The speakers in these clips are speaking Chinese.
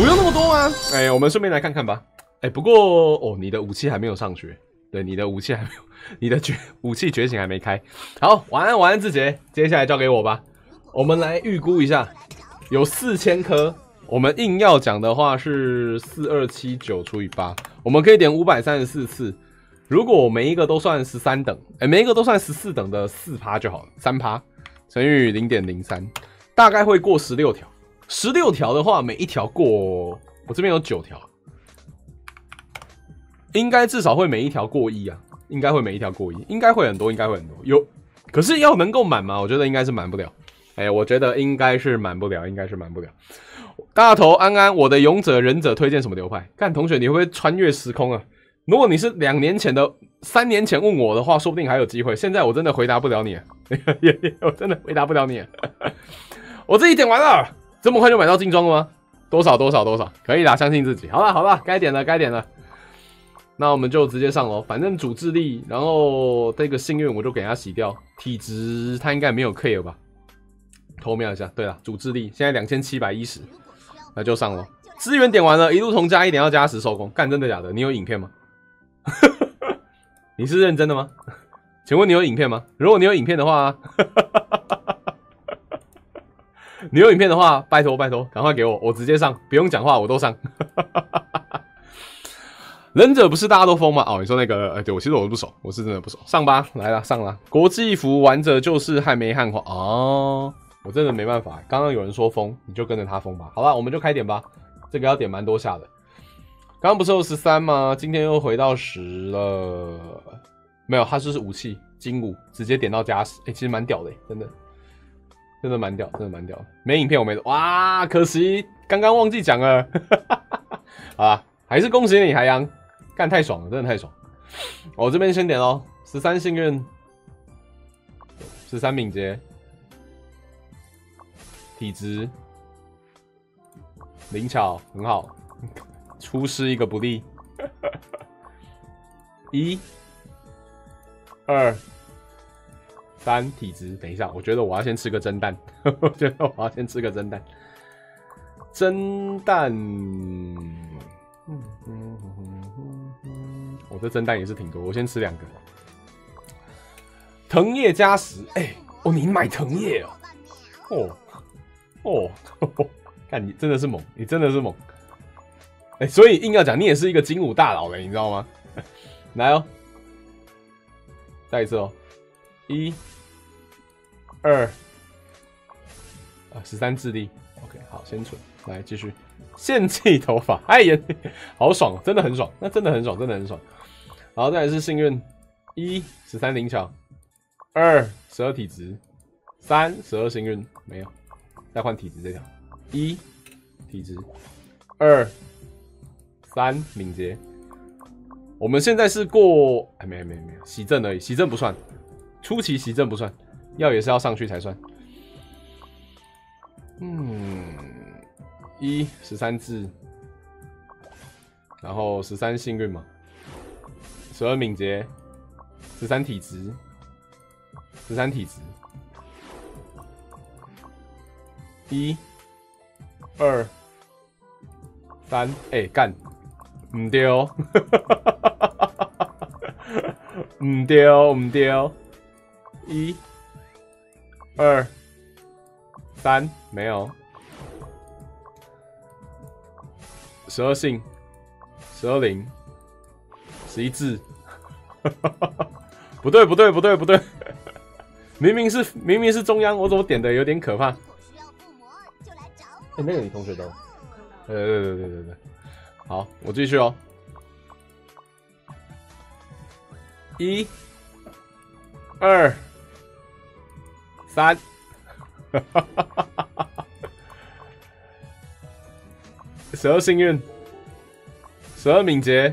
不用那么多吗？哎，我们顺便来看看吧。哎，不过哦，你的武器还没有上学，对，你的武器还没有，你的武器觉醒还没开。好，晚安，晚安，志杰，接下来交给我吧。我们来预估一下，有4000颗。 我们硬要讲的话是4279除以 8， 我们可以点534次。如果每一个都算13等，哎，每一个都算14等的4%就好了，3%乘以 0.03， 大概会过16条。16条的话，每一条过，我这边有9条，应该至少会每一条过1啊，应该会每一条过1，应该会很多，应该会很多。有，可是要能够满吗？我觉得应该是满不了。哎，我觉得应该是满不了，应该是满不了。 大头安安，我的勇者忍者推荐什么流派？看同学，你会不会穿越时空啊？如果你是3年前问我的话，说不定还有机会。现在我真的回答不了你了，我真的回答不了你了。我自己点完了，这么快就买到精装了吗？多少，可以啦，相信自己。好啦，该点了。那我们就直接上咯，反正主智力，然后这个幸运我就给他洗掉，体质他应该没有 care 吧？偷瞄一下，对了，主智力现在2710。 那就上咯，资源点完了，一路从加1点到加10收工。干，真的假的？你有影片吗？你是认真的吗？请问你有影片吗？如果你有影片的话，你有影片的话，拜托，赶快给我，我直接上，不用讲话我都上。忍者不是大家都疯吗？哦，你说那个，对我其实我不熟，我是真的不熟。上吧，来啦，上啦。国际服玩者就是还没汉化哦。 我真的没办法，刚刚有人说封，你就跟着他封吧。好啦，我们就开点吧。这个要点蛮多下的。刚刚不是有13吗？今天又回到10了。没有，他就是武器金武，直接点到加10。哎，其实蛮屌的，真的蛮屌。没影片我没，哇，可惜刚刚忘记讲了。啊，还是恭喜你海洋，干太爽了，真的太爽。我这边先点咯，13幸运，13敏捷。 体质、灵巧很好，出师一个不利。1、2、3，体质。等一下，我觉得我要先吃个蒸蛋。我这蒸蛋也是挺多，我先吃2个。藤叶加10，哎，哦，你买藤叶哦，哦。 哦，看你真的是猛，你真的是猛，哎、欸，所以硬要讲，你也是一个精武大佬了，你知道吗？来哦，再一次哦，1、2，啊，13智力 ，OK， 好，先存，来继续，献祭头发，哎呀，好爽、哦，真的很爽，那真的很爽，真的很爽。然后再来是幸运，1、13灵巧，2、12体质，3、12幸运，没有。 再换体质这条，1体质，2、3敏捷。我们现在是过，哎，没有，习正而已，习正不算，初期习正不算，要也是要上去才算。嗯，13智，然后13幸运嘛，12敏捷，13体质，13体质。 1、2、3，哎、欸、干，唔对哦，唔对哦，1、2、3，没有，12性，12灵，11智，不对，明明是中央，我怎么点的有点可怕？ 欸、那个你同学都，对，好，我继续哦。1、2、3， 12幸运，12敏捷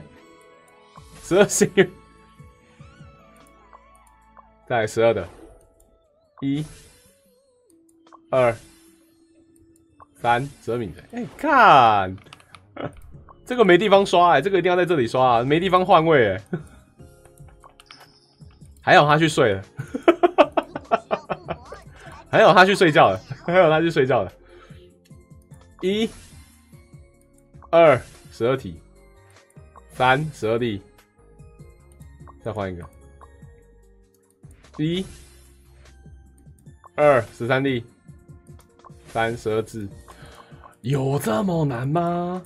，12幸运，再来12的，1、2、3，折敏的，哎、欸，看，这个没地方刷哎、欸，这个一定要在这里刷啊，没地方换位哎、欸，还好他去睡了，还好他去睡觉了，二12题，三12题，再换一个，一二13题，三12字，有这么难吗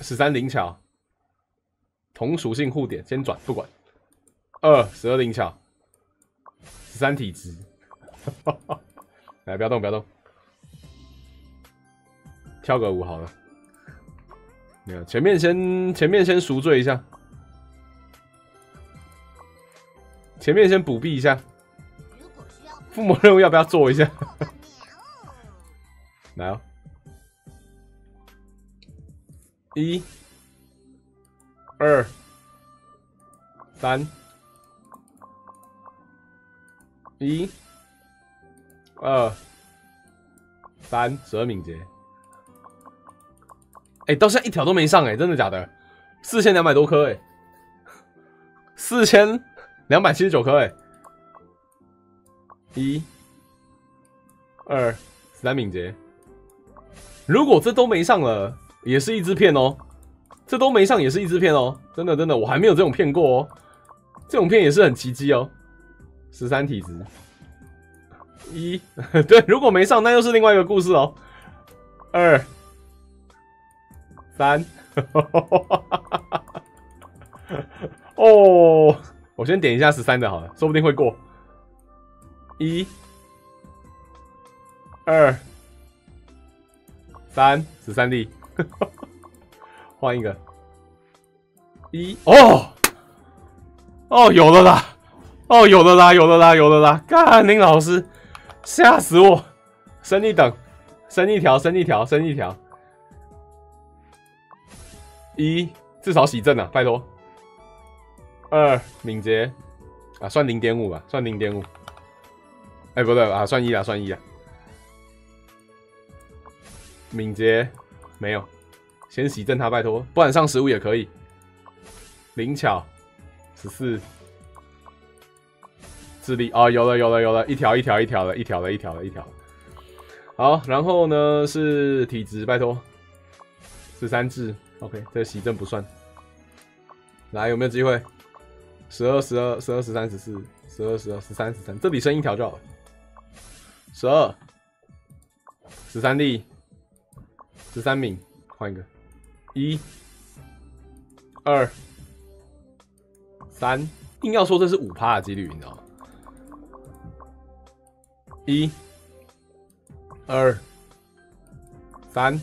？13灵巧，同属性互点，先转不管。二12灵巧，13体质，来不要动不要动。 跳个舞好了，没有前面先赎罪一下，前面先补币一下，附魔任务要不要做一下？来哦，一、二、三、一、二、三，12敏捷。 哎、欸，到现在一条都没上哎、欸，真的假的？4200多颗哎、欸，4279颗哎、欸，一、二、13敏捷。如果这都没上了，也是一支片哦。这都没上也是一支片哦，真的真的，我还没有这种片过哦。这种片也是很奇迹哦。13体质，一对，如果没上，那又是另外一个故事哦。二。 三，哦，我先点一下13的好了，说不定会过。一、二、三，13粒，换一个。一，哦，哦，有了啦，哦，有了啦，有了啦，有了啦！干林老师，吓死我！升一等，升一条，升一条，升一条。 一至少洗正啊，拜托。二敏捷啊，算 0.5 吧，算 0.5。哎，不对啊，算1啦，算1啦。敏捷没有，先洗正他，拜托，不然上15也可以。灵巧14，智力哦，有了有了有了，一条一条一条了，一条了一条了一条。好，然后呢是体质，拜托，13智。 OK， 这个洗正不算。来，有没有机会？12、12、12、13、14、12、12、13、13，这里升一条就好了。12， 13力， 13敏，换一个。1， 2， 3，硬要说这是5%的几率，你知道吗？1， 2， 3。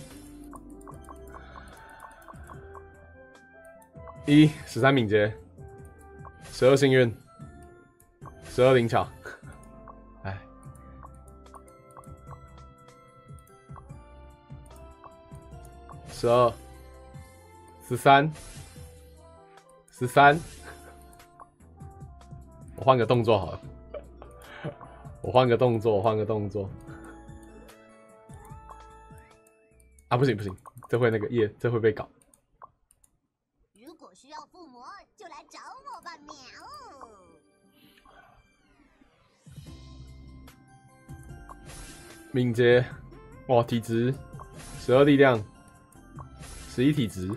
一13敏捷，12幸运，12灵巧，哎，12，13，我换个动作好了，我换个动作，换个动作，啊，不行不行，这会那个耶，这会被搞。 需要附魔就来找我吧，喵！敏捷，哇，体质，12力量，11体质。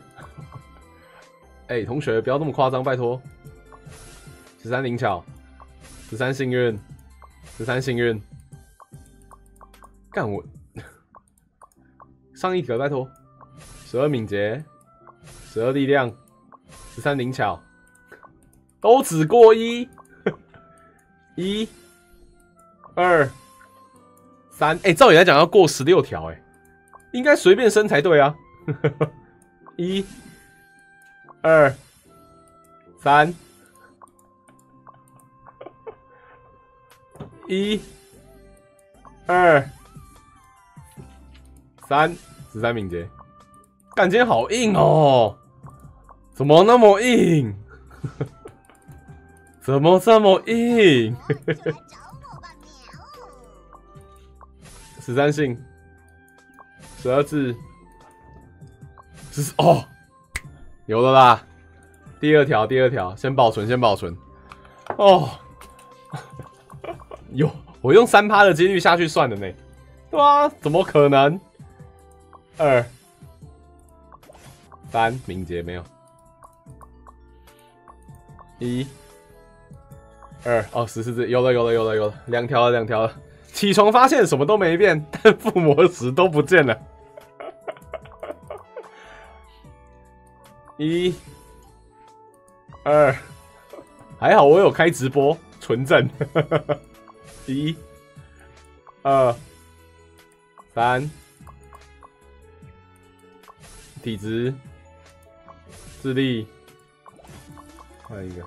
哎、欸，同学不要那么夸张，拜托。13灵巧，13幸运，13幸运。干我！上一格，拜托。12敏捷，12力量。 13灵巧，都只过1， 1， 2， 3，哎、欸，照理来讲要过16条，哎，应该随便升才对啊。1， 2， 3， 1， 2， 3， 13敏捷，感觉好硬哦。 怎么那么硬？怎么这么硬？13性，12字，14哦，有了啦！第二条，先保存，先保存。哦，有，我用3%的几率下去算的呢。对啊，怎么可能？ 2、3，敏捷没有。1、2，哦，14只，有了，2条了。起床发现什么都没变，但附魔石都不见了。1、2，还好我有开直播，纯正。1、2、3，体质、智力，换一个，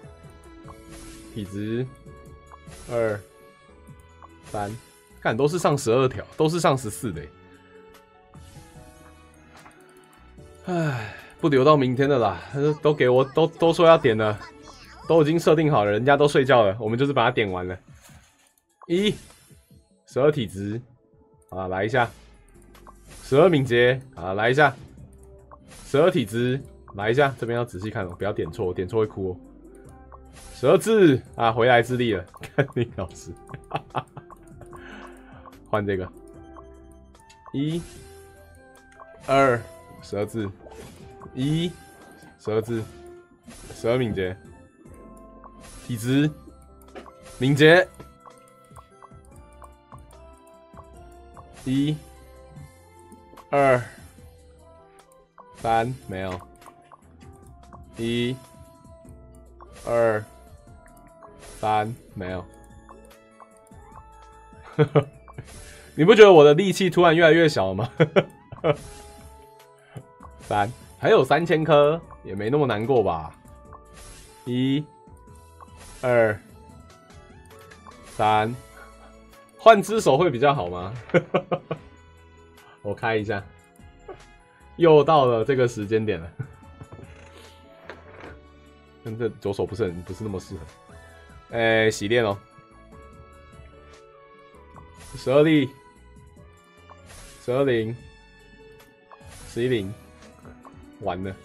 体质2、3，看都是上12条，都是上14的，唉。 不留到明天的啦，都给我都说要点了，都已经设定好了，人家都睡觉了，我们就是把它点完了。12体质，啊，来一下；12敏捷，啊，来一下；12体质，来一下。这边要仔细看哦，不要点错，点错会哭哦。12智啊，回来智力了，看你老师，换这个。1、2，12智。 12字，12敏捷，体质，敏捷，1、2、3没有，1、2、3没有，你不觉得我的力气突然越来越小吗？3。 还有3000颗，也没那么难过吧？1、2、3，换只手会比较好吗？我开一下，又到了这个时间点了。但这左手不是那么适合。洗练哦，12力，12灵，11灵。 完了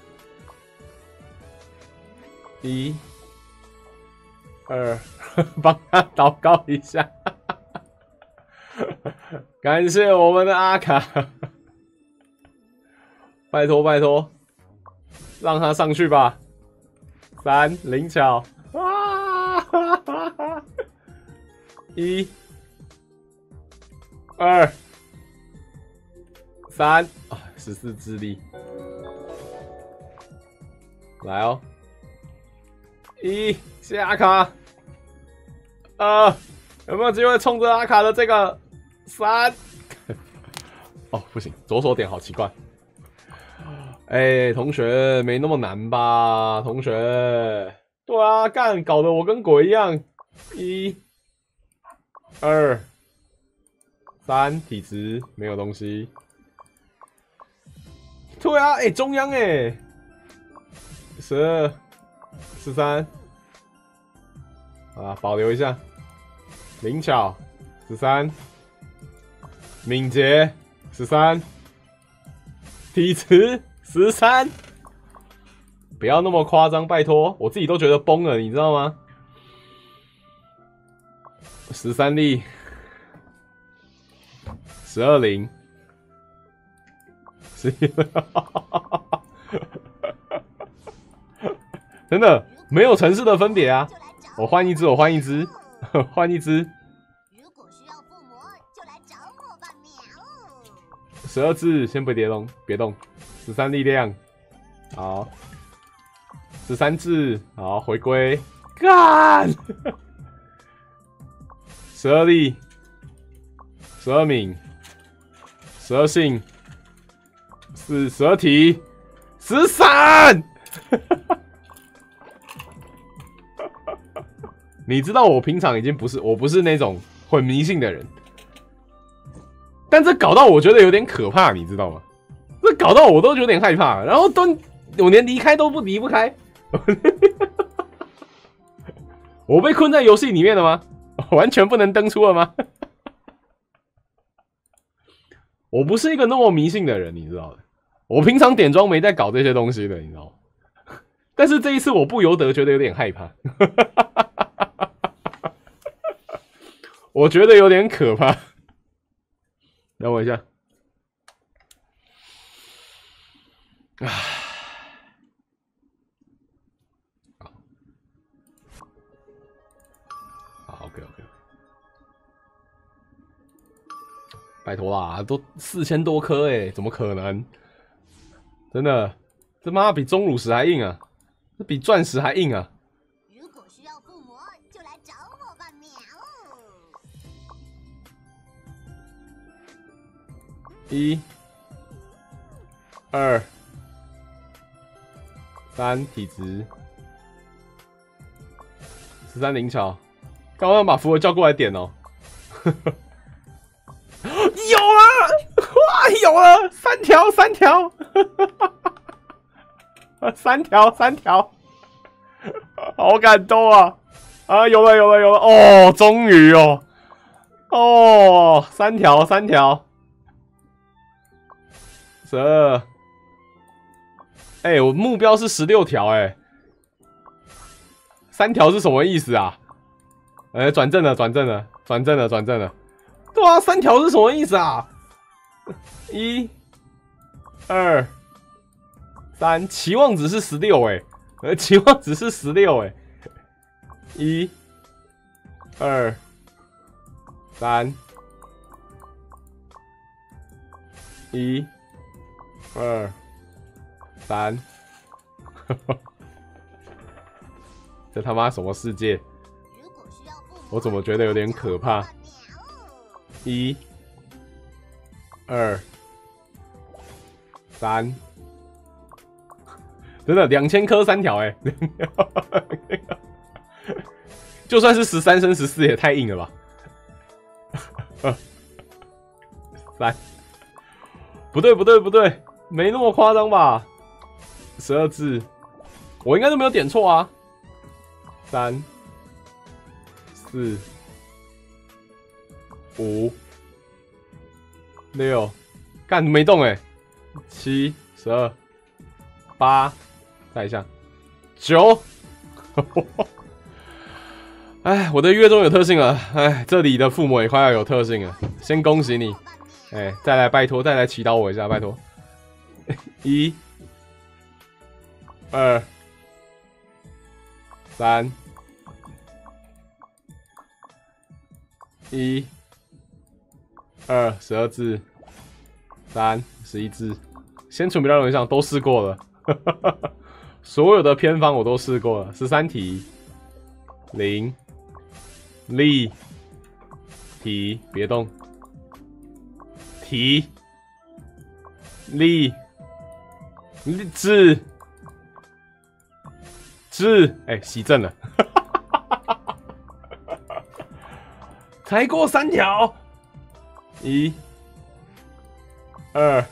，1、2，帮他祷告一下，感谢我们的阿卡，拜托拜托，让他上去吧。3灵巧，啊，1、2、3啊，14智力。 来哦，谢谢阿卡，有没有机会冲着阿卡的这个3？哦，不行，左手点好奇怪。同学没那么难吧？同学，对啊，干搞得我跟鬼一样。1、2、3，体质没有东西。对啊，中央12、13，啊，保留一下。灵巧13，敏捷13，体质13，不要那么夸张，拜托，我自己都觉得崩了，你知道吗？13力，12灵，11。真的没有城市的分别啊！我换一只，换一只。如果需要附魔，就来找我吧，喵！12字，先别动。13力量，好。13字，好，回归。干！12力，12敏，12性，12体，13。你知道我平常已经我不是那种很迷信的人，但这搞到我觉得有点可怕，你知道吗？这搞到我都有点害怕，然后我连离开都离不开，我被困在游戏里面了吗？完全不能登出了吗？我不是一个那么迷信的人，你知道的。我平常点装没在搞这些东西的，你知道吗？但是这一次我不由得觉得有点害怕。我觉得有点可怕，等我一下。唉，好 ，OK， 拜托啦，都4000多颗哎，怎么可能？真的，这妈比钟乳石还硬啊，这比钻石还硬啊！ 1、2、3体质，13灵巧，刚刚把福尔叫过来点哦，有了，哇，有了，3条，3条，好感动啊！啊，有了，哦，终于哦，哦，3条。 12，哎，我目标是16条，哎，3条是什么意思啊？哎，转正了，对啊，3条是什么意思啊？1、2、3，期望值是16，哎，期望值是16，哎，1、2、3。这他妈什么世界？我怎么觉得有点可怕？1、2、3，真的2000颗3条哎、欸，就算是13升14也太硬了吧？不对。 没那么夸张吧？12字，我应该都没有点错啊。3、4、5、6，干没动哎、欸。7、12、8，再一下。9，哎我的月中有特性了，哎，这里的父母也快要有特性了。先恭喜你，哎，再来拜托，再来祈祷我一下，拜托。 1、2、3、1、2，12字，3，11字，先存不到人上都试过了，所有的偏方我都试过了，13题，灵，体，别动，体，力。 治，哎，洗正了，才过3条，1、2、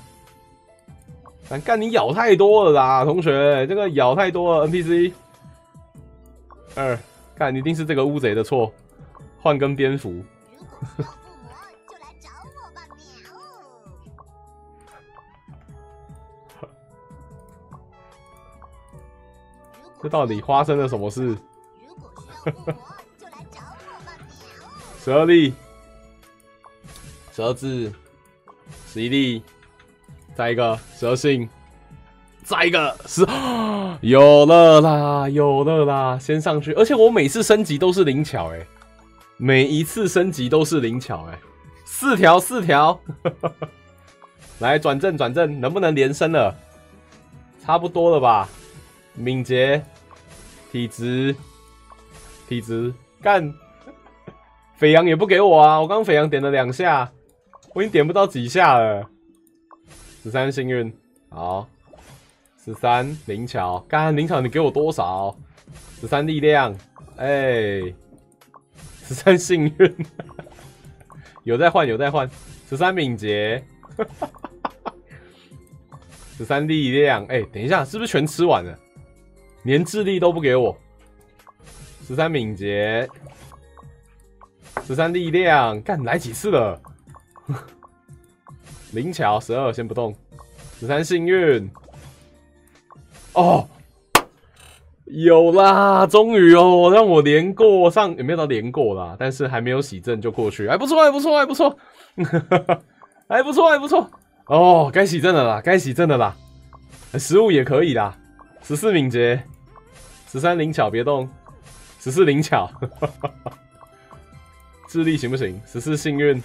3，干你咬太多了啦，同学，这个咬太多了 ，NPC， 干一定是这个乌贼的错，换根蝙蝠，这到底发生了什么事？12粒，12字，11粒，再一个12性，再一个10，有了啦！先上去，而且我每次升级都是灵巧哎、欸，4条，来转正，能不能连升了？差不多了吧？敏捷。 体质干，肥羊也不给我啊！我刚肥羊点了2下，我已经点不到几下了。13幸运，好，13灵巧，干灵巧你给我多少？13力量，哎、欸，13幸运，有在换，13敏捷，13力量，哎、欸，等一下，是不是全吃完了？ 连智力都不给我，13敏捷，13力量，干来几次了？灵巧12先不动，13幸运，哦，有啦，终于哦，让我连过上，有没有到连过啦？但是还没有洗正就过去，还不错，还不错哦，该洗正了啦， 15也可以啦。14敏捷， 13灵巧，别动。14灵巧，智力行不行？ 14幸运，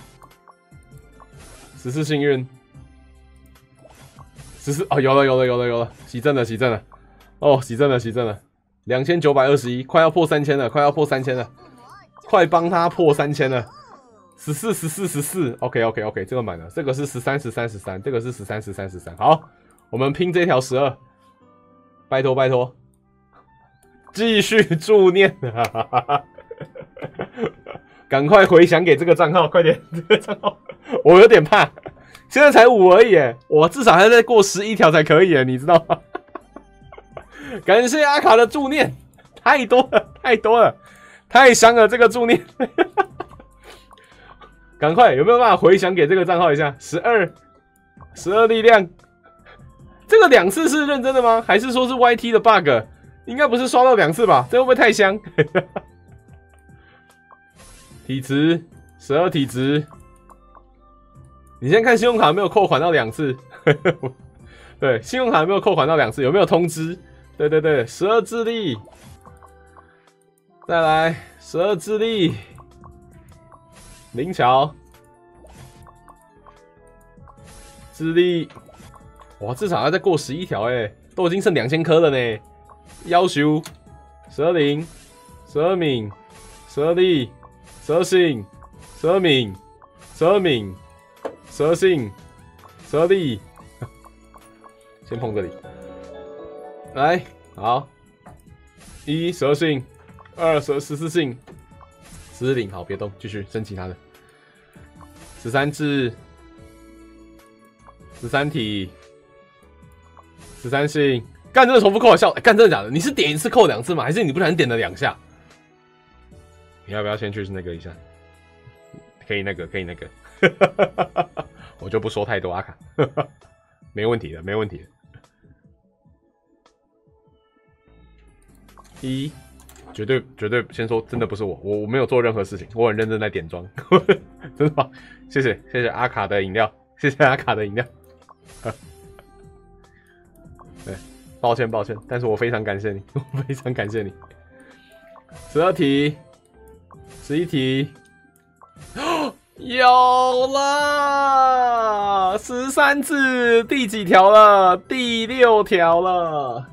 14幸运， 14哦，有了，洗正了，哦，洗正了， 2921，快要破3000了，快帮他破3000了。 14 OK， 这个满了，这个是13，这个是13，好，我们拼这条12，拜托，继续助念，赶快回想给这个账号，快点，这个账号我有点怕，现在才5而已耶，我至少还要再过11条才可以耶，你知道吗？感谢阿卡的助念，太多了，太香了这个助念。赶快，有没有办法回想给这个账号一下？12力量，这个两次是认真的吗？还是说是 YT 的 bug？ 应该不是刷到两次吧？这会不会太香？体质12体质，你先看信用卡有没有扣款到两次。对，信用卡有没有扣款到两次？有没有通知？对，12智力，再来12智力。 灵巧，智力，哇，至少要再过11条哎，都已经剩2000颗了呢。要求12灵、12敏、12力、12性、12敏、12敏、12性、12力，先碰这里，来，好，12性，14性。 10领好，别动，继续升其他的。13智，13体，13性。干，真的重复扣效，干真的假的？你是点一次扣两次吗？还是你不小心点了两下？你要不要先去那个一下？可以那个。我就不说太多，阿卡，没问题的。绝对先说，真的不是我没有做任何事情，我很认真在点装，真的吗？谢谢阿卡的饮料，对，抱歉，但是我非常感谢你，12题，11题，有了，13字第几条了？第6条了。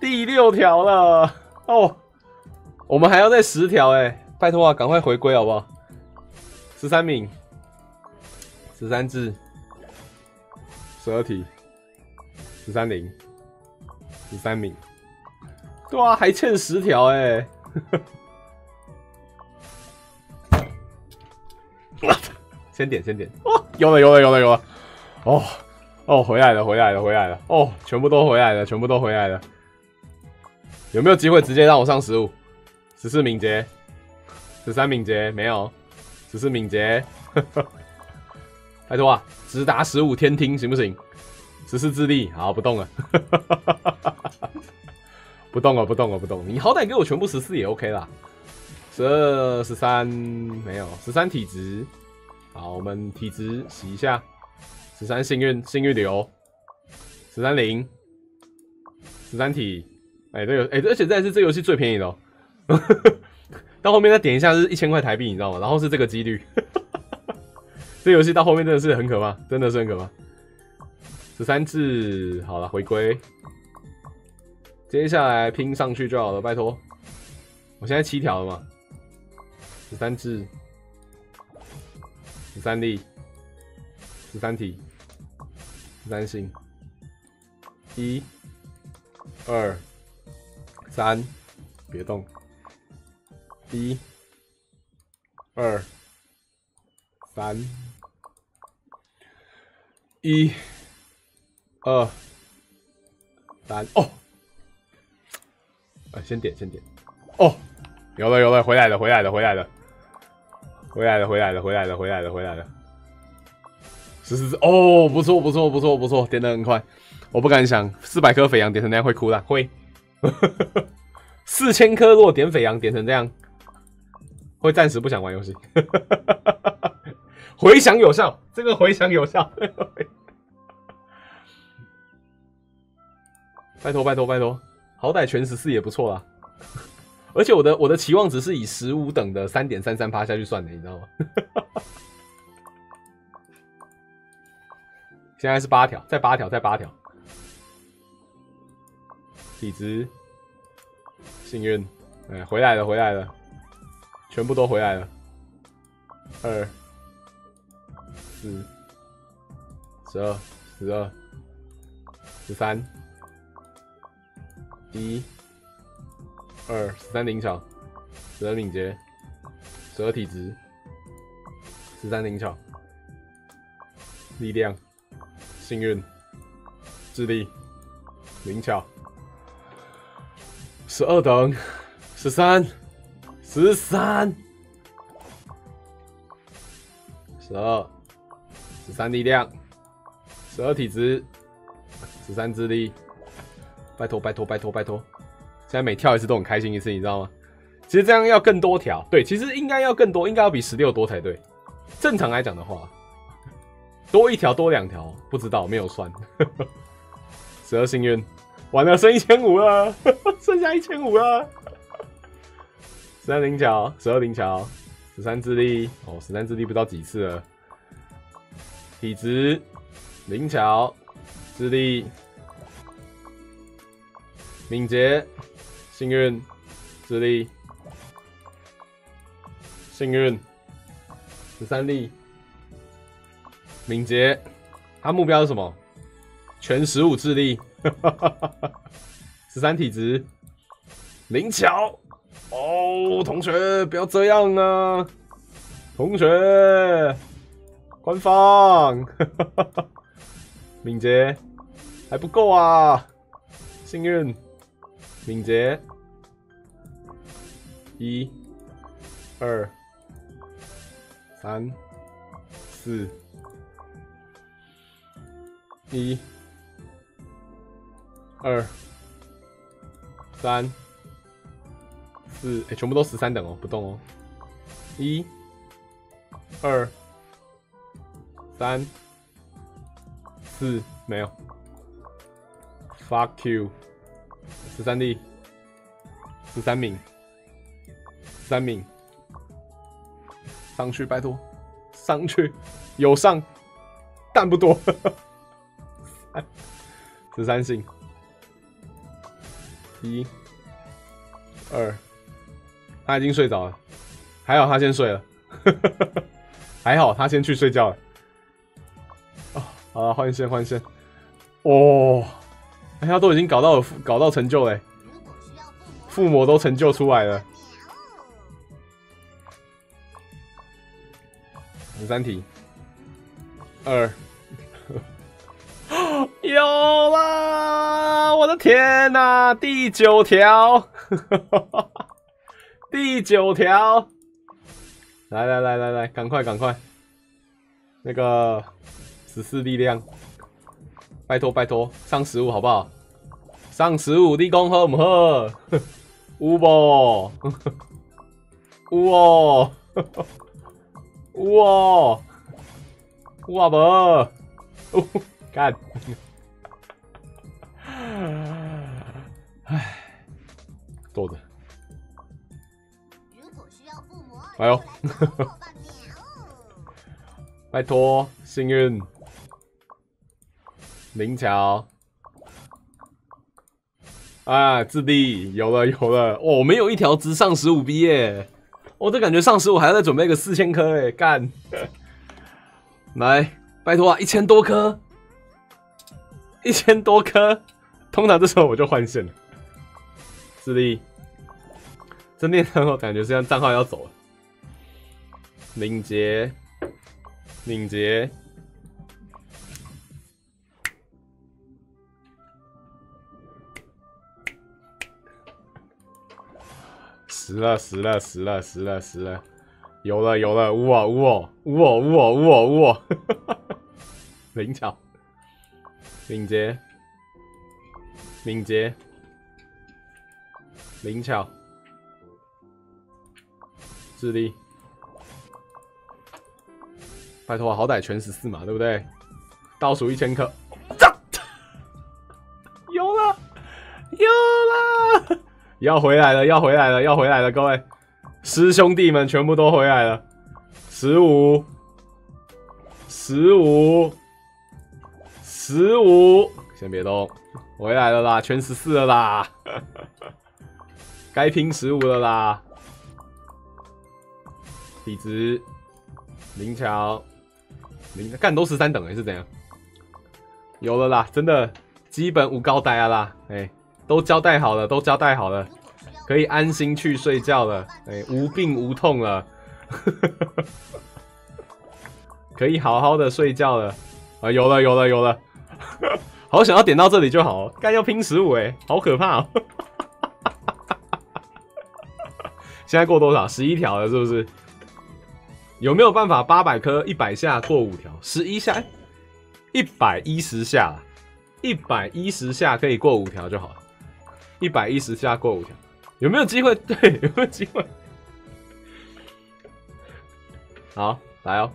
第6条了哦，我们还要再10条哎，拜托啊，赶快回归好不好？13名，13字，12题，13零，13名，对啊，还欠10条哎，先点，哦，有了，哦，回来了，哦，全部都回来了。 有没有机会直接让我上15？ 14敏捷， 13敏捷没有， 14敏捷，拜托啊，直达15天听行不行？ 14智力，好不动了，不动了。你好歹给我全部14也 OK 啦。12、13没有， 13体质，好，我们体质洗一下。13幸运流， 13灵， 13体。 哎、欸，这个哎、欸，而且这是这游戏最便宜的哦。到后面再点一下是1000块台币，你知道吗？然后是这个几率。这游戏到后面真的是很可怕，。13字好了，回归。接下来拼上去就好了，拜托。我现在7条了嘛。13字， 13力， 13体， 13性，1、2。 3，别动。1、2、3，1、2、3。哦，先点。哦，有了，回来了。14，哦，不错，点得很快。我不敢想，400颗肥羊点成那样会哭啦，会。 4000颗，如果点肥羊点成这样，会暂时不想玩游戏。回想有效，这个回想有效。拜托拜托拜托，好歹全14也不错啦。而且我的期望值是以15等的 3.33% 下去算的，你知道吗？现在是8条，再8条，再8条。体质，幸运，哎，回来了回来了，全部都回来了。2、4、12、13、1、2、13灵巧，12敏捷，12体质，13灵巧，力量，幸运，智力，灵巧，12等，13、13、12、13力量，12体质，13智力，拜托拜托拜托拜托！现在每跳一次都很开心一次，你知道吗？其实这样要更多条，对，其实应该要更多，应该要比16多才对。正常来讲的话，多一条多两条，不知道没有算。12幸运，完了剩1500了，剩下1500了。13灵巧，12灵巧。13智力哦， 13智力不知道几次了。体质、灵巧、智力、敏捷、幸运、智力、幸运、13力、敏捷。他目标是什么？全15智力，13体质、灵巧。哦，同学不要这样啊！同学，官方，敏捷还不够啊！幸运，敏捷，1、2、3、4，1、2、3。4，哎，全部都13等哦，不动哦。1、2、3、4，没有。Fuck you！ 13力，13名，13名，上去，拜托，上去，有上，但不多。13性，1、2。他已经睡着了，还好他先睡了，还好他先去睡觉了。哦，好了，换线换线。哦，哎，他都已经搞到成就嘞，附魔都成就出来了。13题，有啦！我的天哪，第9条。第9条，来来来来来，赶快赶快！那个14力量，拜托拜托，上15好不好？上15，你讲好唔好？有无？有哦，有哦，有啊无？干！唉，坐着。哎呦！拜托，幸运，灵巧，啊，智力有了有了！哦，没有一条值上15 B 耶！哦，这感觉上15还要再准备个4000颗哎，干！来，拜托啊，1000多颗，1000多颗，通常这时候我就换线了。智力，真的，然后感觉这样账号要走了。敏捷，敏捷，10了，有了有了，呜哦，灵巧，敏捷，敏捷，灵巧，智力。拜托、啊，好歹全14嘛，对不对？倒数1000颗，有了，要回来了，要回来了，要回来了，各位师兄弟们全部都回来了。15，先别动，回来了啦，全14了啦，该拼15了啦。体质，灵巧，灵干都13等哎、欸，是怎样？有了啦，真的基本无高呆啊啦，哎、欸，都交代好了，都交代好了。 可以安心去睡觉了，哎，无病无痛了，可以好好的睡觉了，啊，有了有了有了，好想要点到这里就好，干要拼15哎，好可怕哦！现在过多少？11条了是不是？有没有办法800颗100下过5条？11下，110下，110下可以过5条就好了，110下过5条。 有没有机会？对，有没有机会？好，来哦！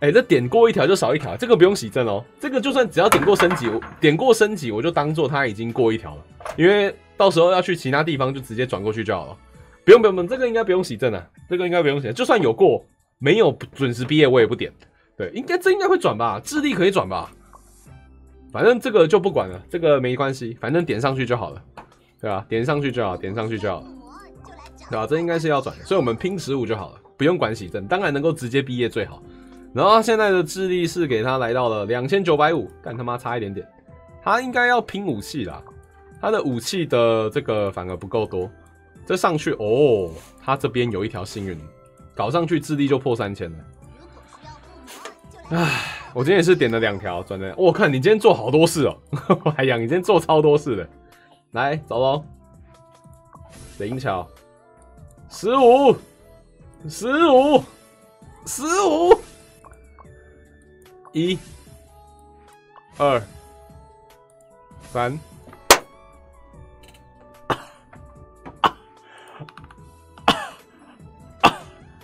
哎、欸，这点过一条就少一条，这个不用洗正哦。这个就算只要点过升级，点过升级我就当做它已经过一条了，因为到时候要去其他地方就直接转过去就好了。不用不用不用，这个应该不用洗正啊，这个应该不用洗。就算有过，没有准时毕业我也不点。对，应该这应该会转吧，智力可以转吧。反正这个就不管了，这个没关系，反正点上去就好了。 对啊，点上去就好，点上去就好了。对啊，这应该是要转的，所以我们拼15就好了，不用管洗正，当然能够直接毕业最好。然后现在的智力是给他来到了 2950， 干他妈差一点点。他应该要拼武器啦，他的武器的这个反而不够多。这上去哦，他这边有一条幸运，搞上去智力就破 3000 了。唉，我今天也是点了2条，转的。我看你今天做好多事哦，哎呀，你今天做超多事的。 来，走喽！灵巧，15，1，2，3，有，好，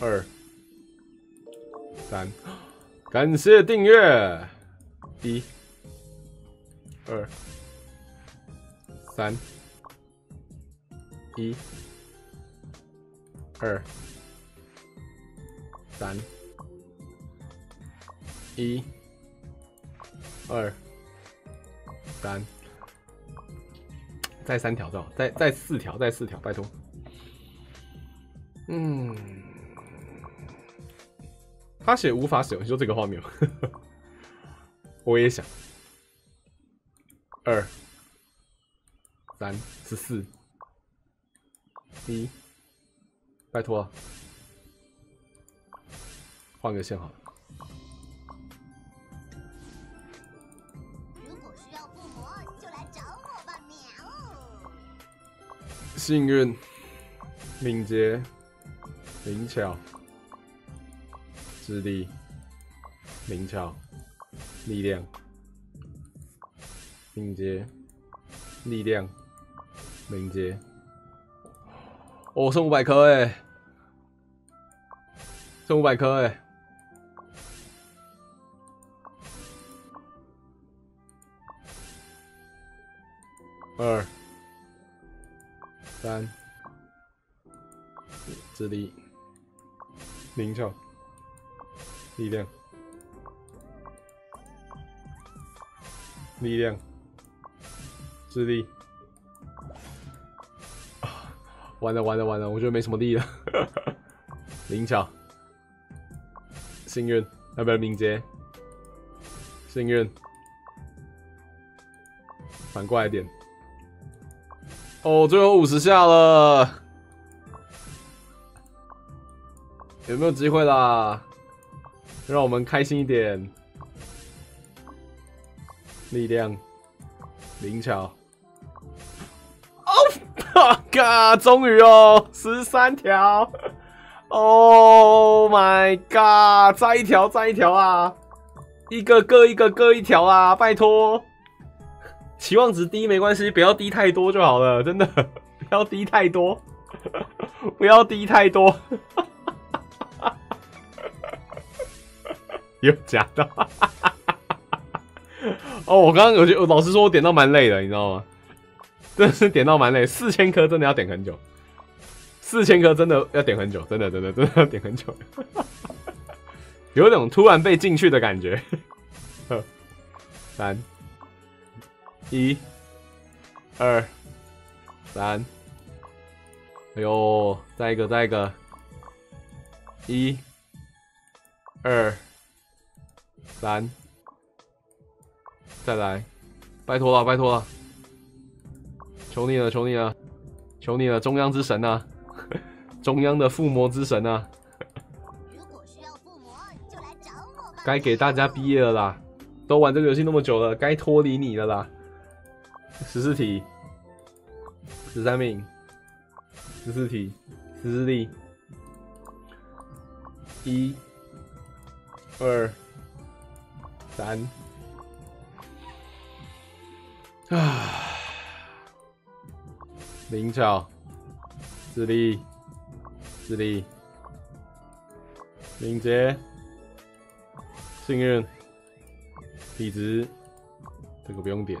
，3，1，2，3，1，2，3，感谢订阅。 1，2，3，1，2，3，1，2，3，再3条就好，再4条，拜托。嗯，他写无法使用，你说这个画面。我也想，2，3，14，1，拜托啊，换个线好了。如果需要附魔，就来找我吧，喵！幸运、敏捷、灵巧、智力、灵巧。 力量、敏捷、力量、敏捷。哦，剩500颗哎，剩500颗哎。2，3，智力、灵巧、力量。 力量、智力，啊，完了，我觉得没什么力了。灵巧、幸运，要不要敏捷？幸运，反过来点。哦，最后50下了，有没有机会啦？让我们开心一点。力量、灵巧。哦，嘎，终于哦，13条。Oh my god！ 再一条，再一条啊！一个各一个各一条啊！拜托，期望值低没关系，不要低太多就好了，真的不要低太多，不要低太多。又夹到哦！我刚刚有老实说，我点到蛮累的，你知道吗？真的是点到蛮累，4000颗真的要点很久。 4000颗真的要点很久，真的要点很久，有一种突然被进去的感觉。3、1、2、3，哎呦，再一个，1、2、3，再来，拜托了，求你了，中央之神啊！ 中央的附魔之神啊！如果需要附魔，就来找我吧。该给大家毕业了啦，都玩这个游戏那么久了，该脱离你了啦。14题，13命，14题，14力，1、2、3，啊，灵巧，智力，敏捷，信任，体质，这个不用点，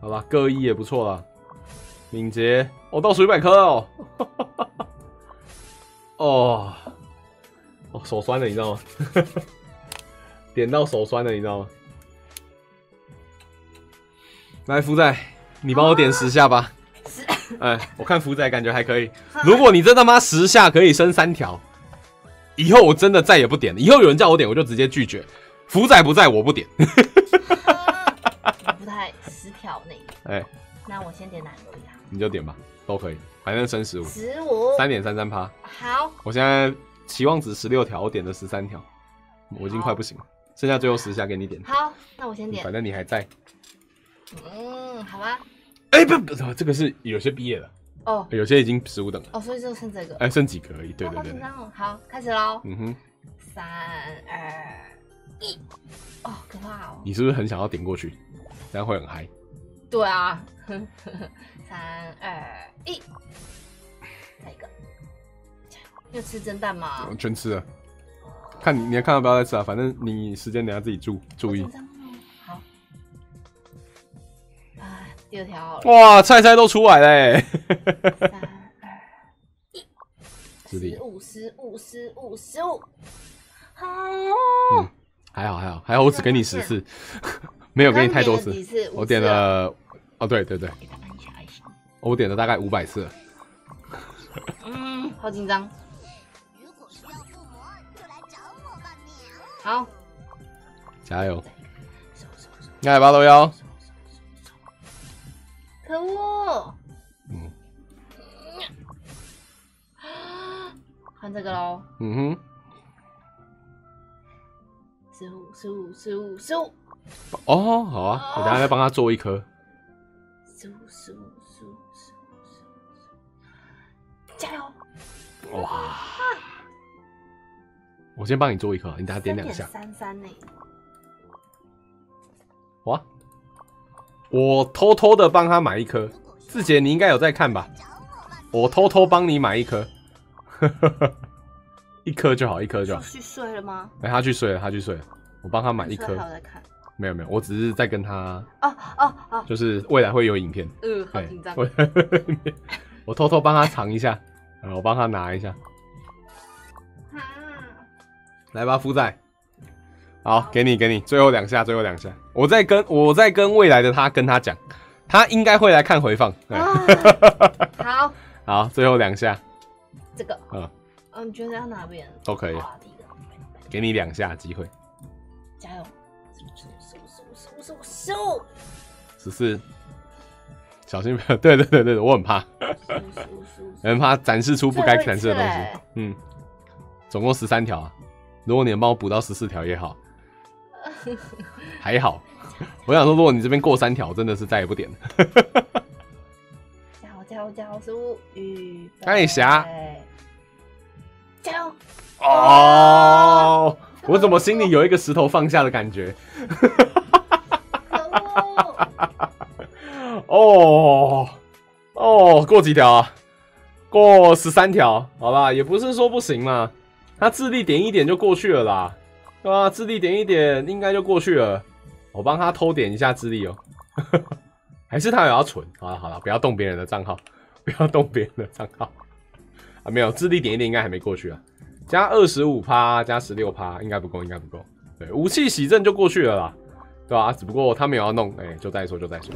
好吧，各一也不错啦。敏捷，哦，到100颗哦，哦，哦，手酸了，你知道吗？点到手酸了，你知道吗？来，福仔，你帮我点10下吧。 哎，我看福仔感觉还可以。如果你真他妈10下可以升3条，以后我真的再也不点了。以后有人叫我点，我就直接拒绝。福仔不在，我不点。不太10条内。哎，那我先点哪个呀？你就点吧，都可以，反正升15。15。3.33%。好。我现在期望值16条，我点了13条，我已经快不行了，剩下最后10下给你点。好，那我先点。反正你还在。嗯，好吧。 哎，不，这个是有些毕业了哦，有些已经15等了哦，所以就剩这个，哎，剩几个而已。对对对，好，开始喽。嗯哼，3、2、1，哦，可怕哦！你是不是很想要点过去？这样会很嗨。对啊，3、2、1，再一个，又吃蒸蛋吗？全吃了，看你要看要不要再吃啊？反正你时间等下自己注意。 2条哇，菜都出来嘞！3、2、1，15，好，嗯，还好，我只给你10次，没有给你太多次。我点了，哦，对，我点了大概500次了。嗯，好紧张。如果需要附魔，就来找我吧，喵。好，加油！爱861。 可恶！嗯，换这个喽。嗯哼，15。哦，好啊，我等下再帮他做一颗。15，加油！哇！我先帮你做一颗，你等下点2下。3.33呢？哇！ 我偷偷的帮他买一颗，志杰，你应该有在看吧？我偷偷帮你买一颗，一颗就好，一颗就好。去睡了吗？哎、欸，他去睡了。我帮他买一颗。没有，我只是在跟他。哦，就是未来会有影片。嗯，好紧张。我偷偷帮他藏一下，我帮他拿一下。啊、来吧，福仔。 好，给你，最后2下。我在跟未来的他跟他讲，他应该会来看回放。好，最后2下，这个，你觉得要哪边都可以，给你2下机会，加油！15，14，小心不要，对，我很怕，很怕展示出不该展示的东西。嗯，总共13条啊，如果你能帮我补到14条也好。 还好，我想说，如果你这边过三条，真的是再也不点了。加油！苏雨，艾霞，加油！哦，我怎么心里有一个石头放下的感觉？哦哦，过几条啊？过13条，好吧，也不是说不行嘛。他智力点一点就过去了啦，对吧？智力点一点应该就过去了。我帮他偷点一下智力哦。还是他有要存？好了好了，不要动别人的账号，不要动别人的账号啊！没有，智力点一点应该还没过去啊，加25%，加16%，应该不够，应该不够。对，武器洗正就过去了啦，对吧、啊？只不过他没有要弄，哎、欸，就再说，就再说。